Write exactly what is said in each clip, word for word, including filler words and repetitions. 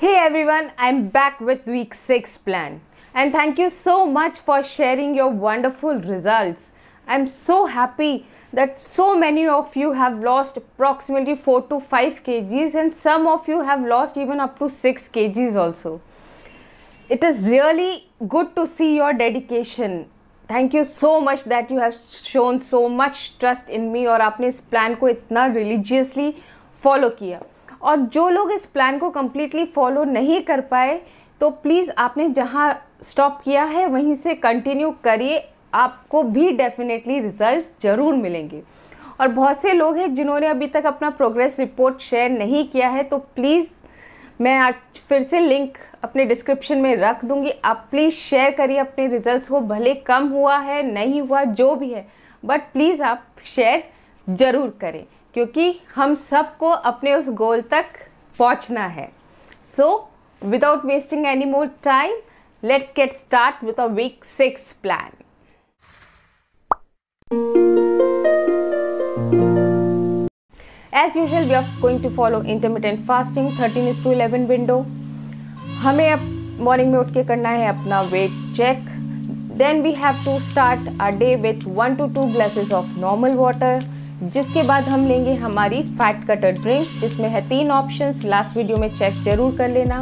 Hey everyone, I'm back with week six plan and thank you so much for sharing your wonderful results. I'm so happy that so many of you have lost approximately four to five kgs and some of you have lost even up to six kgs also. It is really good to see your dedication. Thank you so much that you have shown so much trust in me और आपने इस plan को इतना religiously follow किया. और जो लोग इस प्लान को कम्प्लीटली फॉलो नहीं कर पाए तो प्लीज़ आपने जहां स्टॉप किया है वहीं से कंटिन्यू करिए, आपको भी डेफिनेटली रिजल्ट्स ज़रूर मिलेंगे. और बहुत से लोग हैं जिन्होंने अभी तक अपना प्रोग्रेस रिपोर्ट शेयर नहीं किया है तो प्लीज़ मैं आज फिर से लिंक अपने डिस्क्रिप्शन में रख दूँगी. आप प्लीज़ शेयर करिए अपने रिजल्ट्स को, भले कम हुआ है नहीं हुआ जो भी है, बट प्लीज़ आप शेयर ज़रूर करें क्योंकि हम सबको अपने उस गोल तक पहुंचना है. So without wasting any more time let's get start with a week six plan. As usual we are going to follow intermittent fasting thirteen is to eleven window. हमें अब मॉर्निंग में उठ के करना है अपना weight check. Then we have to start our day with one to two glasses of normal water, जिसके बाद हम लेंगे हमारी फैट कटर ड्रिंक्स जिसमें है तीन ऑप्शंस. लास्ट वीडियो में चेक जरूर कर लेना.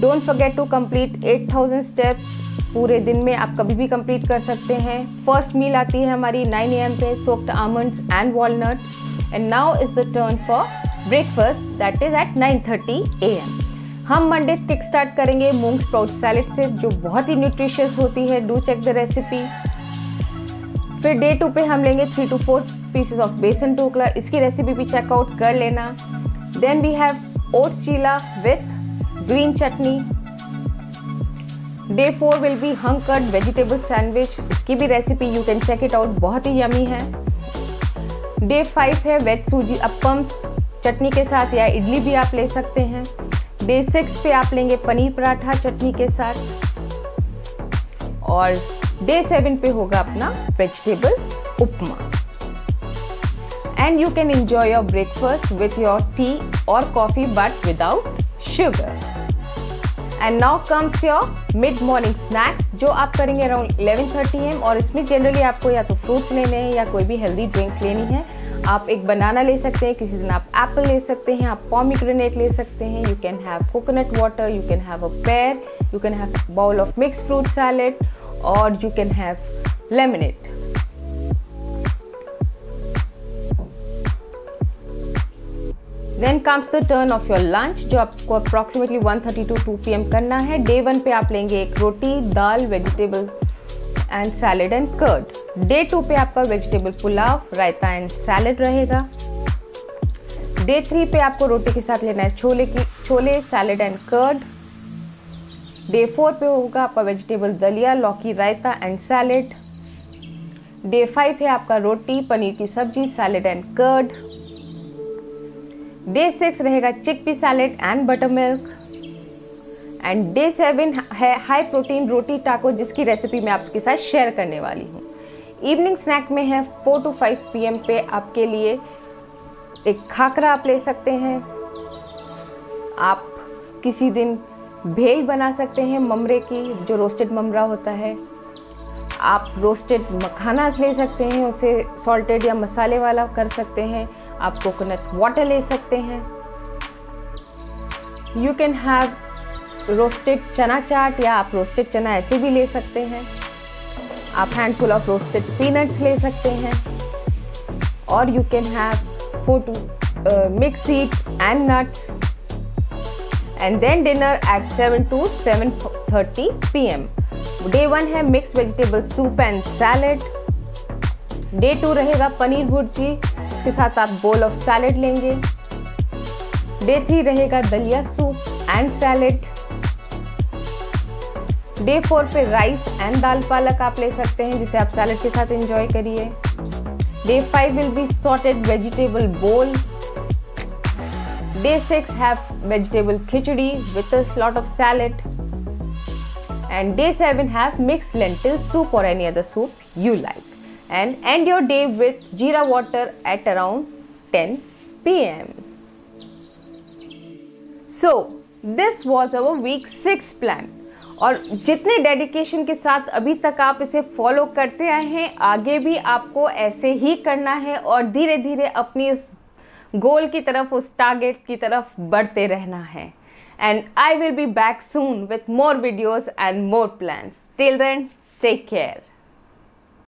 Don't forget to complete eight thousand steps पूरे दिन में, आप कभी भी कंप्लीट कर सकते हैं. फर्स्ट मील आती है हमारी नाइन ए एम पे, soaked almonds and walnuts. And now is the turn for breakfast that is at nine thirty A M. हम मंडे किक स्टार्ट करेंगे मूंग स्प्राउट सैलेड से जो बहुत ही न्यूट्रिशियस होती है. Do check the recipe. फिर day two पे हम लेंगे three to four pieces of besan dhokla, इसकी रेसिपी भी चेकआउट कर लेना. Then we have oats cheela with green chutney. Day four will be hung curd vegetable sandwich, इसकी भी recipe you can check it out, बहुत ही यमी है. डे फाइव है वेज सूजी अपम्स, चटनी के साथ या इडली भी आप ले सकते हैं. डे सिक्स पे आप लेंगे पनीर पराठा चटनी के साथ. और डे सेवन पे होगा अपना vegetable upma. And you can enjoy your breakfast with your tea और coffee but without sugar. And now comes your mid morning snacks जो आप करेंगे around eleven thirty A M. और इसमें जनरली आपको या तो फ्रूट्स लेने हैं या कोई भी हेल्दी ड्रिंक लेनी है. आप एक बनाना ले सकते हैं, किसी दिन आप एप्पल ले सकते हैं, आप पॉमीग्रेनेट ले सकते हैं. You can have coconut water, you can have a pear, you can have bowl of mix fruit salad or you can have lemonade. Then comes the turn of your lunch जो आपको approximately one thirty to two p m करना है. Day one पे आप लेंगे एक रोटी, दाल, vegetable and salad and curd. Day two पे आपका vegetable pulao, raita and salad रहेगा. Day three पे आपको रोटी के साथ लेना है छोले की chole salad and curd. Day four पे होगा आपका vegetable daliya, lauki raita and salad. Day five है आपका रोटी, पनीर की sabzi, salad and curd. Day six रहेगा chickpea salad and buttermilk. And day seven है हाई प्रोटीन रोटी टाको, जिसकी रेसिपी मैं आपके साथ शेयर करने वाली हूँ. इवनिंग स्नैक में है four to five P M पे आपके लिए एक खाकरा आप ले सकते हैं. आप किसी दिन भेल बना सकते हैं ममरे की, जो रोस्टेड ममरा होता है. आप रोस्टेड मखाना ले सकते हैं, उसे सॉल्टेड या मसाले वाला कर सकते हैं. आप कोकोनट वाटर ले सकते हैं. यू कैन हैव रोस्टेड चना चाट या आप रोस्टेड चना ऐसे भी ले सकते हैं. आप हैंडफुल ऑफ रोस्टेड पीनट्स ले सकते हैं. और you can have four to mix seeds and nuts. And then dinner at seven to seven thirty P M. Day one है mix vegetable soup and salad. Day two रहेगा पनीर भुर्जी, इसके साथ आप bowl of salad लेंगे. Day three रहेगा daliya soup and salad. Day four पे rice and dal palak आप ले सकते हैं, जिसे आप सैलेड के साथ एंजॉय करिए. Day five will be sauteed vegetable bowl. Day six have vegetable khichdi with a lot of salad. And day seven have mixed lentil soup or any other soup you like. And end your day with jeera water at around ten p m. So this was our week six plan, और जितने dedication के साथ अभी तक आप इसे follow करते आए हैं, आगे भी आपको ऐसे ही करना है और धीरे धीरे अपनी उस गोल की तरफ, उस टारगेट की तरफ बढ़ते रहना है। And I will be back soon with more videos and more plans. Till then take care.